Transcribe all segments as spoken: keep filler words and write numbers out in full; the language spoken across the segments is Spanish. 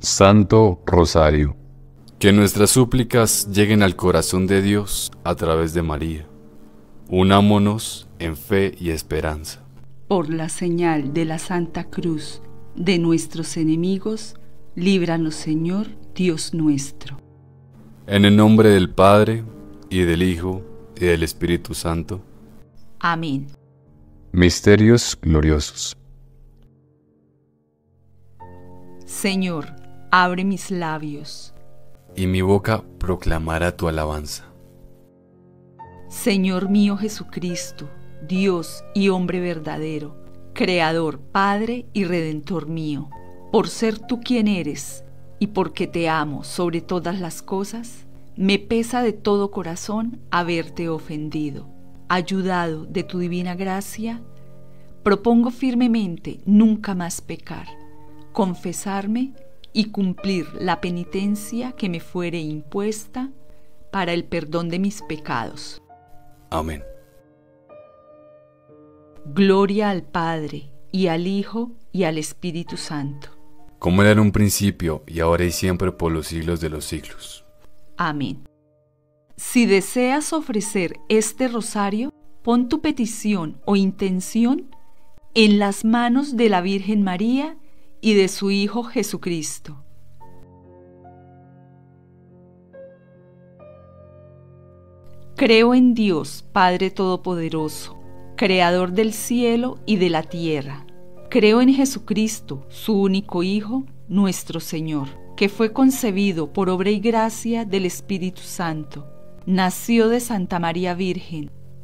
Santo Rosario. Que nuestras súplicas lleguen al corazón de Dios a través de María. Unámonos en fe y esperanza. Por la señal de la Santa Cruz de nuestros enemigos, líbranos, Señor, Dios nuestro. En el nombre del Padre, y del Hijo, y del Espíritu Santo. Amén. Misterios Gloriosos. Señor, abre mis labios, y mi boca proclamará tu alabanza. Señor mío Jesucristo, Dios y hombre verdadero, Creador, Padre y Redentor mío, por ser tú quien eres y porque te amo sobre todas las cosas, me pesa de todo corazón haberte ofendido. Ayudado de tu divina gracia, propongo firmemente nunca más pecar, confesarme y cumplir la penitencia que me fuere impuesta para el perdón de mis pecados. Amén. Gloria al Padre, y al Hijo, y al Espíritu Santo. Como era en un principio, y ahora y siempre, por los siglos de los siglos. Amén. Si deseas ofrecer este rosario, pon tu petición o intención en las manos de la Virgen María y de su Hijo Jesucristo. Creo en Dios, Padre Todopoderoso, Creador del cielo y de la tierra. Creo en Jesucristo, su único Hijo, nuestro Señor, que fue concebido por obra y gracia del Espíritu Santo. Nació de Santa María Virgen,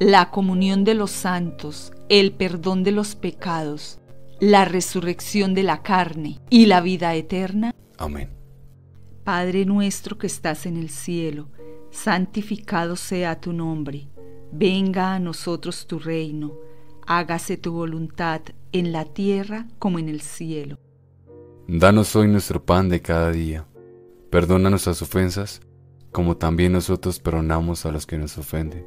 la comunión de los santos, el perdón de los pecados, la resurrección de la carne y la vida eterna. Amén. Padre nuestro que estás en el cielo, santificado sea tu nombre. Venga a nosotros tu reino. Hágase tu voluntad en la tierra como en el cielo. Danos hoy nuestro pan de cada día. Perdona nuestras ofensas, como también nosotros perdonamos a los que nos ofenden.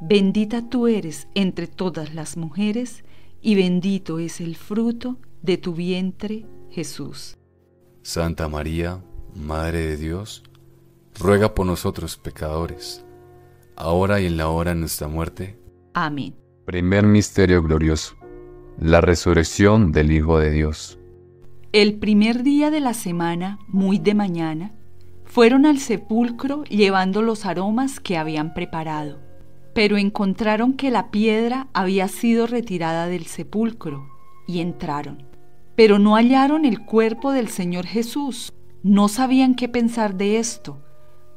bendita tú eres entre todas las mujeres, y bendito es el fruto de tu vientre, Jesús. Santa María, Madre de Dios, ruega por nosotros pecadores, ahora y en la hora de nuestra muerte. Amén. Primer Misterio Glorioso, la Resurrección del Hijo de Dios. El primer día de la semana, muy de mañana, fueron al sepulcro llevando los aromas que habían preparado, pero encontraron que la piedra había sido retirada del sepulcro, y entraron. Pero no hallaron el cuerpo del Señor Jesús. No sabían qué pensar de esto,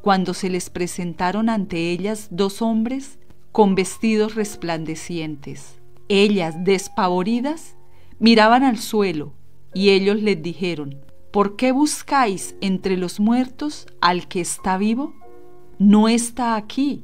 cuando se les presentaron ante ellas dos hombres con vestidos resplandecientes. Ellas, despavoridas, miraban al suelo, y ellos les dijeron: ¿Por qué buscáis entre los muertos al que está vivo? No está aquí,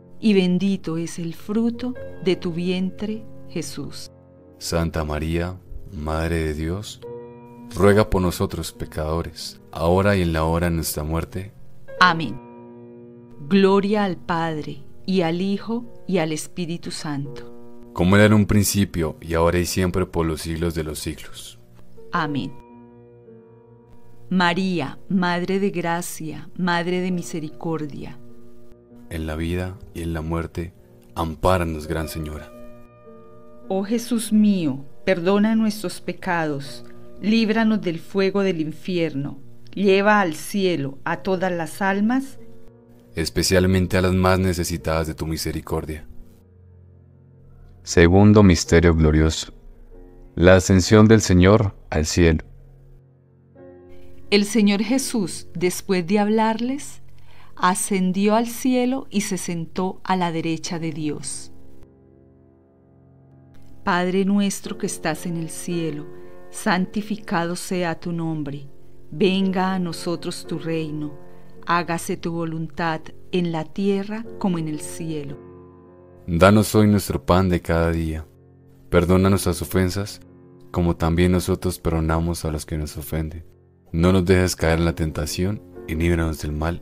y bendito es el fruto de tu vientre, Jesús. Santa María, Madre de Dios, ruega por nosotros pecadores, ahora y en la hora de nuestra muerte. Amén. Gloria al Padre, y al Hijo, y al Espíritu Santo. Como era en un principio, y ahora y siempre, por los siglos de los siglos. Amén. María, Madre de Gracia, Madre de Misericordia. En la vida y en la muerte, ampáranos, Gran Señora. Oh Jesús mío, perdona nuestros pecados, líbranos del fuego del infierno, lleva al cielo a todas las almas, especialmente a las más necesitadas de tu misericordia. Segundo Misterio Glorioso. La Ascensión del Señor al Cielo. El Señor Jesús, después de hablarles, ascendió al cielo y se sentó a la derecha de Dios. Padre nuestro que estás en el cielo, santificado sea tu nombre. Venga a nosotros tu reino. Hágase tu voluntad en la tierra como en el cielo. Danos hoy nuestro pan de cada día. Perdona nuestras ofensas, como también nosotros perdonamos a los que nos ofenden. No nos dejes caer en la tentación y líbranos del mal.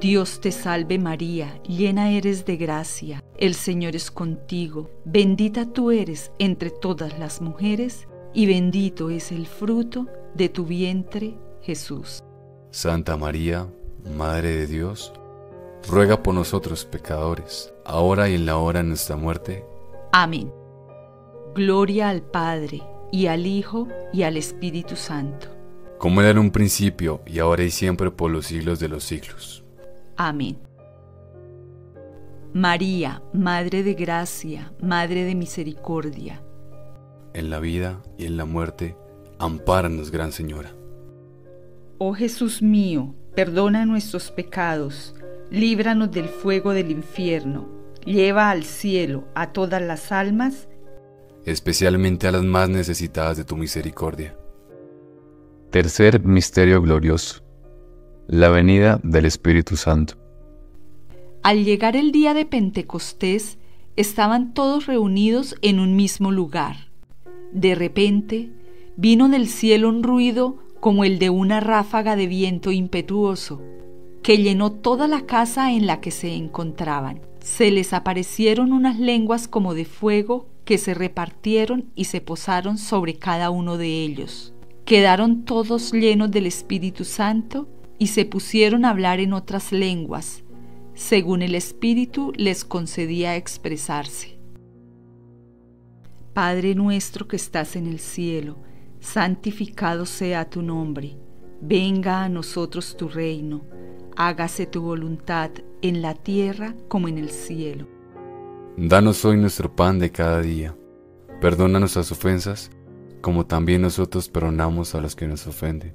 Dios te salve María, llena eres de gracia, el Señor es contigo, bendita tú eres entre todas las mujeres, y bendito es el fruto de tu vientre, Jesús. Santa María, Madre de Dios, ruega por nosotros pecadores, ahora y en la hora de nuestra muerte. Amén. Gloria al Padre, y al Hijo, y al Espíritu Santo. Como era en un principio, y ahora y siempre, por los siglos de los siglos. Amén. María, Madre de Gracia, Madre de Misericordia, en la vida y en la muerte, ampáranos, Gran Señora. Oh Jesús mío, perdona nuestros pecados, líbranos del fuego del infierno, lleva al cielo a todas las almas, especialmente a las más necesitadas de tu misericordia. Tercer Misterio Glorioso: la venida del Espíritu Santo. Al llegar el día de Pentecostés, estaban todos reunidos en un mismo lugar. De repente, vino del cielo un ruido como el de una ráfaga de viento impetuoso, que llenó toda la casa en la que se encontraban. Se les aparecieron unas lenguas como de fuego que se repartieron y se posaron sobre cada uno de ellos. Quedaron todos llenos del Espíritu Santo y se pusieron a hablar en otras lenguas, según el Espíritu les concedía expresarse. Padre nuestro que estás en el cielo, santificado sea tu nombre. Venga a nosotros tu reino, hágase tu voluntad en la tierra como en el cielo. Danos hoy nuestro pan de cada día. Perdona nuestras ofensas, como también nosotros perdonamos a los que nos ofenden.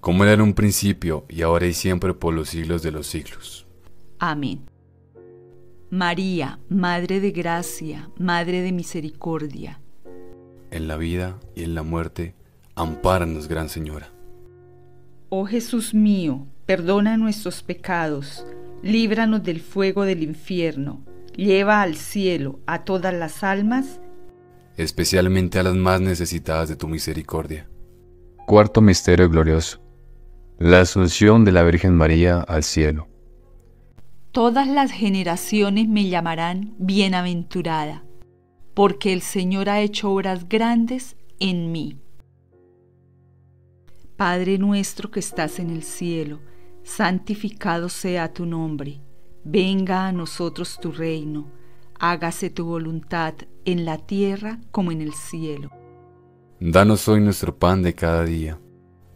Como era en un principio, y ahora y siempre, por los siglos de los siglos. Amén. María, Madre de Gracia, Madre de Misericordia. En la vida y en la muerte, ampáranos, Gran Señora. Oh Jesús mío, perdona nuestros pecados, líbranos del fuego del infierno, lleva al cielo a todas las almas, especialmente a las más necesitadas de tu misericordia. Cuarto Misterio Glorioso. La Asunción de la Virgen María al cielo. Todas las generaciones me llamarán bienaventurada, porque el Señor ha hecho obras grandes en mí. Padre nuestro que estás en el cielo, santificado sea tu nombre. Venga a nosotros tu reino. Hágase tu voluntad en la tierra como en el cielo. Danos hoy nuestro pan de cada día.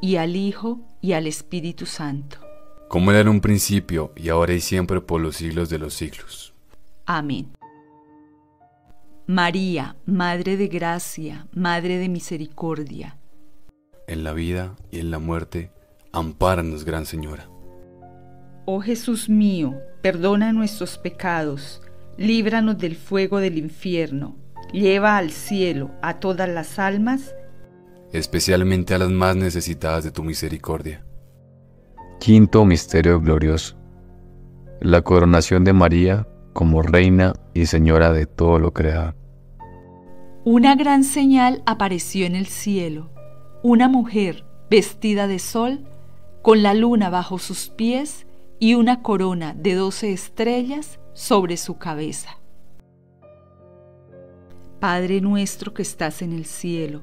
y al Hijo, y al Espíritu Santo. Como era en un principio, y ahora y siempre, por los siglos de los siglos. Amén. María, Madre de Gracia, Madre de Misericordia, en la vida y en la muerte, ampáranos, Gran Señora. Oh Jesús mío, perdona nuestros pecados, líbranos del fuego del infierno, lleva al cielo a todas las almas, especialmente a las más necesitadas de tu misericordia. Quinto Misterio Glorioso. La coronación de María como Reina y Señora de todo lo creado. Una gran señal apareció en el cielo. Una mujer vestida de sol, con la luna bajo sus pies y una corona de doce estrellas sobre su cabeza. Padre nuestro que estás en el cielo,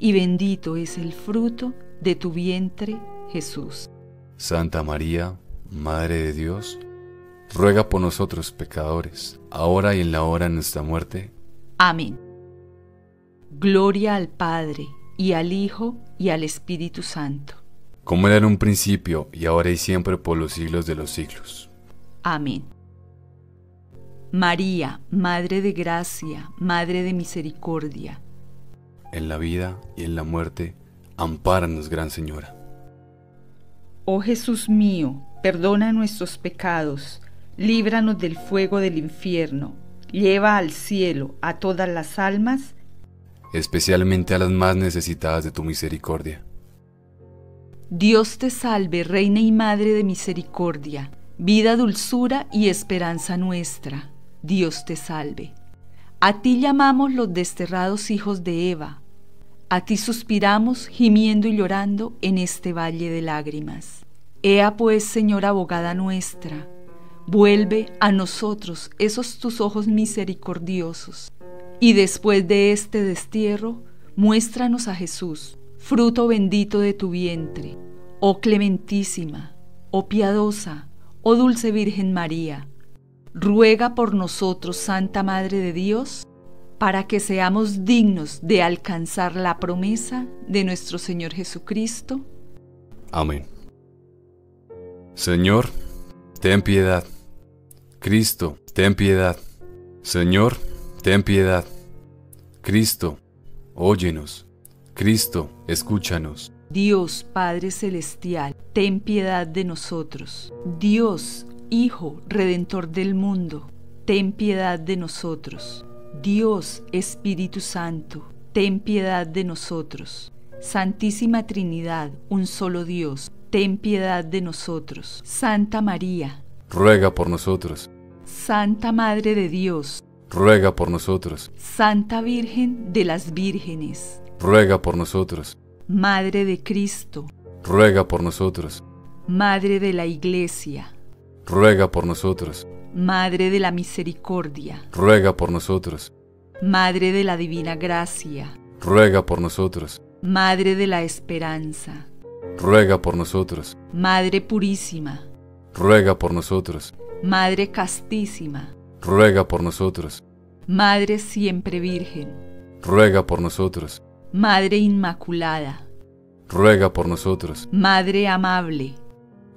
y bendito es el fruto de tu vientre, Jesús. Santa María, Madre de Dios, ruega por nosotros pecadores, ahora y en la hora de nuestra muerte. Amén. Gloria al Padre, y al Hijo, y al Espíritu Santo. Como era en un principio, y ahora y siempre, por los siglos de los siglos. Amén. María, Madre de Gracia, Madre de Misericordia. En la vida y en la muerte, ampáranos, Gran Señora. Oh Jesús mío, perdona nuestros pecados, líbranos del fuego del infierno, lleva al cielo a todas las almas, especialmente a las más necesitadas de tu misericordia. Dios te salve, Reina y Madre de Misericordia, vida, dulzura y esperanza nuestra. Dios te salve. A ti llamamos los desterrados hijos de Eva. A ti suspiramos, gimiendo y llorando en este valle de lágrimas. Ea pues, Señora abogada nuestra, vuelve a nosotros esos tus ojos misericordiosos, y después de este destierro, muéstranos a Jesús, fruto bendito de tu vientre. Oh clementísima, oh piadosa, oh dulce Virgen María, ruega por nosotros, Santa Madre de Dios, para que seamos dignos de alcanzar la promesa de nuestro Señor Jesucristo. Amén. Señor, ten piedad. Cristo, ten piedad. Señor, ten piedad. Cristo, óyenos. Cristo, escúchanos. Dios Padre Celestial, ten piedad de nosotros. Dios Hijo Redentor del mundo, ten piedad de nosotros. Dios Espíritu Santo, ten piedad de nosotros. Santísima Trinidad, un solo Dios, ten piedad de nosotros. Santa María, ruega por nosotros. Santa Madre de Dios, ruega por nosotros. Santa Virgen de las Vírgenes, ruega por nosotros. Madre de Cristo, ruega por nosotros. Madre de la Iglesia, ruega por nosotros. Madre de la Misericordia, ruega por nosotros. Madre de la Divina Gracia, ruega por nosotros. Madre de la Esperanza, ruega por nosotros. Madre Purísima, ruega por nosotros. Madre Castísima, ruega por nosotros. Madre Siempre Virgen, ruega por nosotros. Madre Inmaculada, ruega por nosotros. Madre Amable,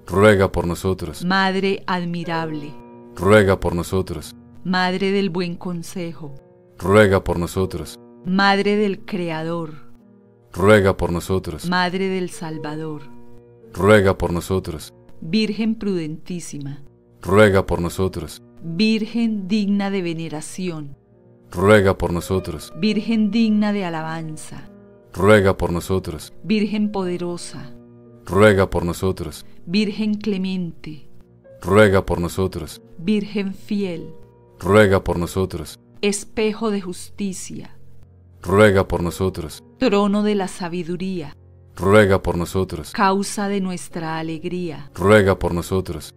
ruega por nosotros. Madre Admirable, ruega por nosotros. Madre del Buen Consejo, ruega por nosotros. Madre del Creador, ruega por nosotros. Madre del Salvador, ruega por nosotros. Virgen Prudentísima, ruega por nosotros. Virgen digna de veneración, ruega por nosotros. Virgen digna de alabanza, ruega por nosotros. Virgen poderosa, ruega por nosotros. Virgen clemente, ruega por nosotros. Virgen fiel, ruega por nosotros. Espejo de justicia, ruega por nosotros. Trono de la sabiduría, ruega por nosotros. Causa de nuestra alegría, ruega por nosotros.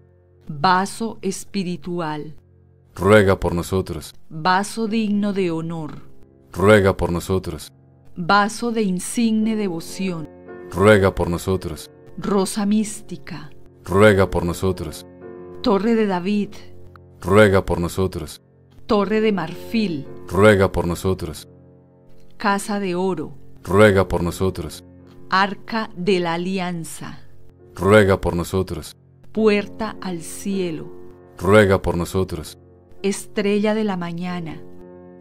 Vaso espiritual, ruega por nosotros. Vaso digno de honor, ruega por nosotros. Vaso de insigne devoción, ruega por nosotros. Rosa mística, ruega por nosotros. Torre de David, ruega por nosotros. Torre de marfil, ruega por nosotros. Casa de oro, ruega por nosotros. Arca de la alianza, ruega por nosotros. Puerta al cielo, ruega por nosotros. Estrella de la mañana,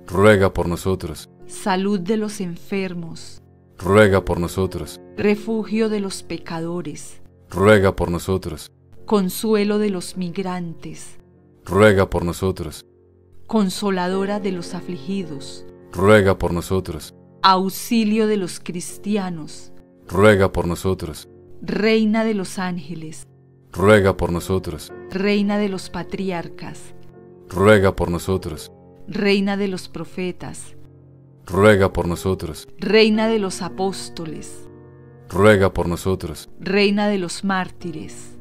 ruega por nosotros. Salud de los enfermos, ruega por nosotros. Refugio de los pecadores, ruega por nosotros. Consuelo de los migrantes, ruega por nosotros. Consoladora de los afligidos, ruega por nosotros. Auxilio de los cristianos, ruega por nosotros. Reina de los ángeles, ruega por nosotros. Reina de los patriarcas, ruega por nosotros. Reina de los profetas, ruega por nosotros. Reina de los apóstoles, ruega por nosotros. Reina de los mártires,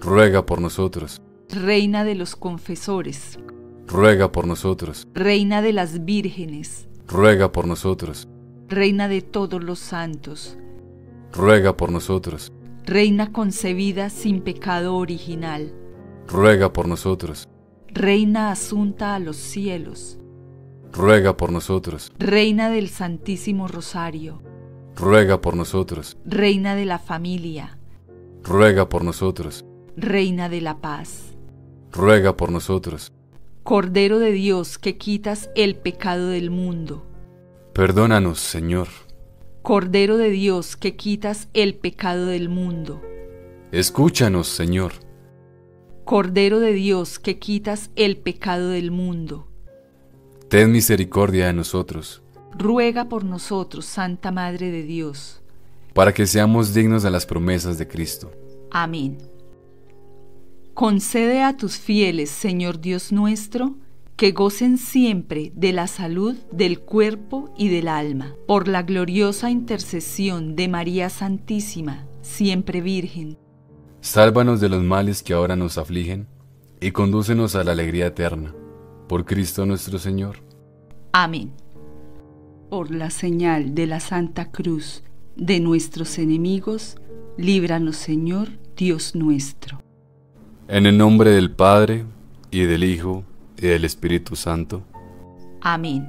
ruega por nosotros. Reina de los confesores, ruega por nosotros. Reina de las vírgenes, ruega por nosotros. Reina de todos los santos, ruega por nosotros. Reina concebida sin pecado original, ruega por nosotros. Reina asunta a los cielos, ruega por nosotros. Reina del Santísimo Rosario, ruega por nosotros. Reina de la familia, ruega por nosotros. Reina de la paz, ruega por nosotros. Cordero de Dios, que quitas el pecado del mundo, perdónanos, Señor. Cordero de Dios, que quitas el pecado del mundo, escúchanos, Señor. Cordero de Dios, que quitas el pecado del mundo, ten misericordia de nosotros. Ruega por nosotros, Santa Madre de Dios, para que seamos dignos de las promesas de Cristo. Amén. Concede a tus fieles, Señor Dios nuestro, que gocen siempre de la salud del cuerpo y del alma, por la gloriosa intercesión de María Santísima, siempre Virgen. Sálvanos de los males que ahora nos afligen y condúcenos a la alegría eterna. Por Cristo nuestro Señor. Amén. Por la señal de la Santa Cruz de nuestros enemigos, líbranos, Señor Dios nuestro. En el nombre del Padre, y del Hijo, y del Espíritu Santo. Amén.